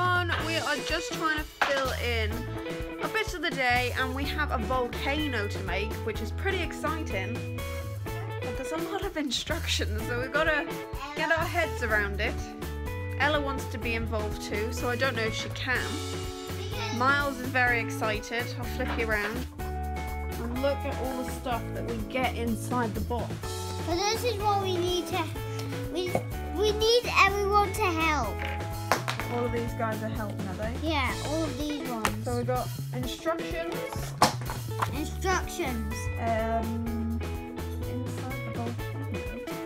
one, we are just trying to fill in a bit of the day, and we have a volcano to make, which is pretty exciting. But there's a lot of instructions, so we've got to get our heads around it. Ella wants to be involved too, so I don't know if she can. Myles is very excited. I'll flip you around. And look at all the stuff that we get inside the box. But this is what we need to... We need everyone to help. All of these guys are helping, are they? Yeah, all of these ones. So we've got instructions. Instructions. Inside the volcano.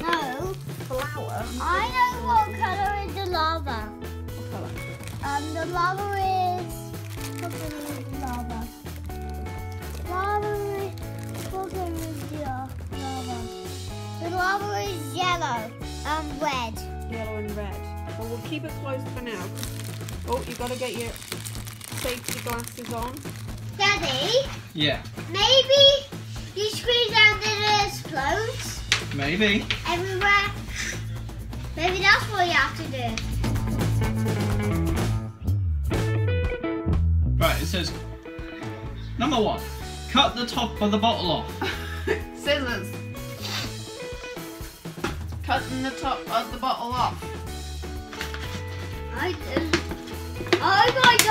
No. Flower. I know what colour is the lava. What colour? The lava is... Fucking lava. Lava is... Fucking lava. The lava is yellow and red. Yellow and red. Well, we'll keep it closed for now. Oh, you've got to get your safety glasses on. Daddy? Yeah? Maybe you squeeze down the explodes? Maybe. Everywhere. Maybe that's what you have to do. Right, it says, number one, cut the top of the bottle off. Scissors. Cutting the top of the bottle off. I do. I'm going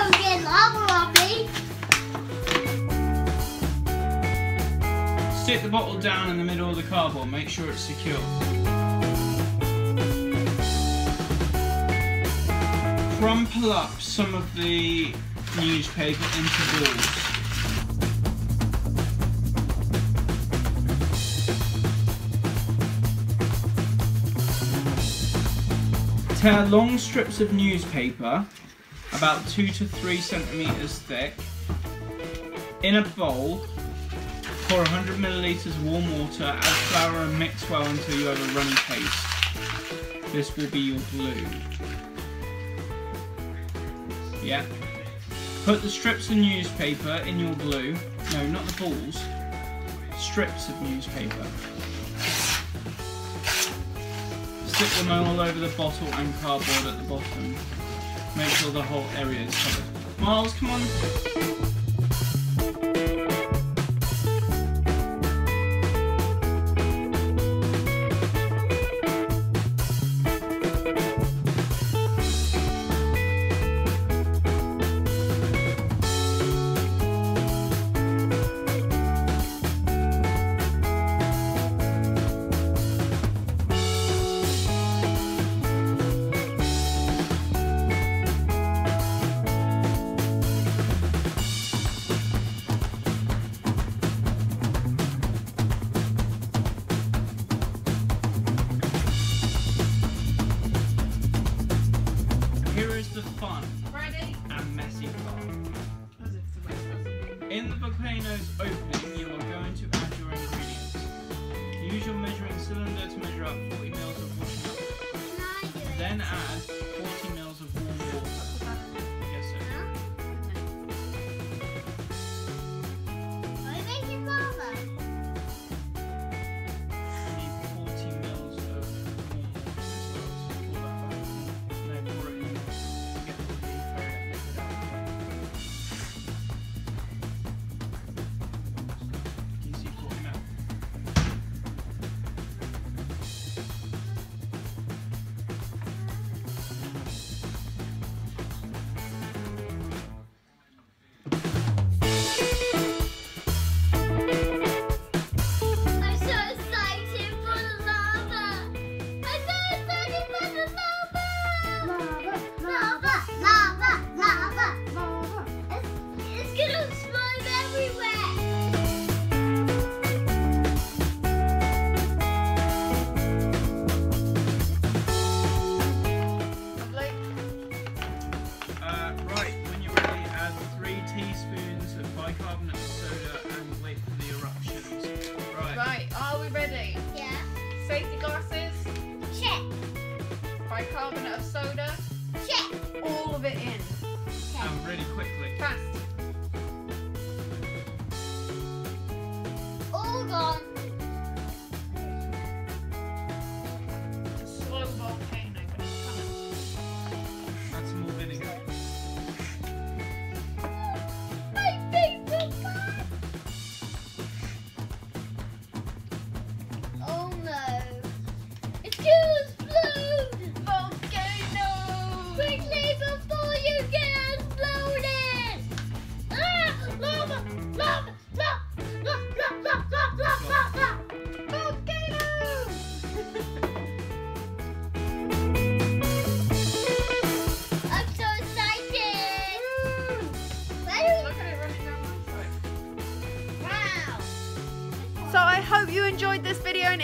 to get lava on me. Stick the bottle down in the middle of the cardboard. Make sure it's secure. Crumple up some of the newspaper into balls. Tear long strips of newspaper, about 2 to 3 centimetres thick, in a bowl. Pour 100 millilitres warm water, add flour and mix well until you have a runny paste. This will be your glue. Yeah. Put the strips of newspaper in your glue. No, not the balls. Strips of newspaper. Stick them all over the bottle and cardboard at the bottom. Make sure the whole area is covered. Myles, come on. The fun ready and messy part. In the volcano's opening, you are going to add your ingredients. Use your measuring cylinder to measure up 40 mils of washing up. Then add 40 mils of warm water. Yes, sir. Are you making lava? You need 40 mils of warm water. No, pour it in.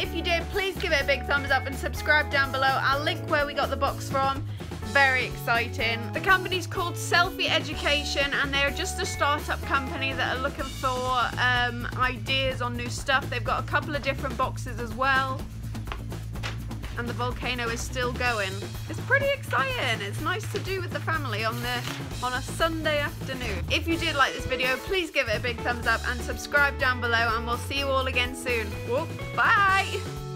if you did, please give it a big thumbs up and subscribe down below. I'll link where we got the box from. Very exciting. The company's called Cellfie Education, and they're just a startup company that are looking for ideas on new stuff. They've got a couple of different boxes as well. And the volcano is still going. It's pretty exciting. It's nice to do with the family on a Sunday afternoon. If you did like this video, please give it a big thumbs up and subscribe down below, and we'll see you all again soon. Whoop, bye.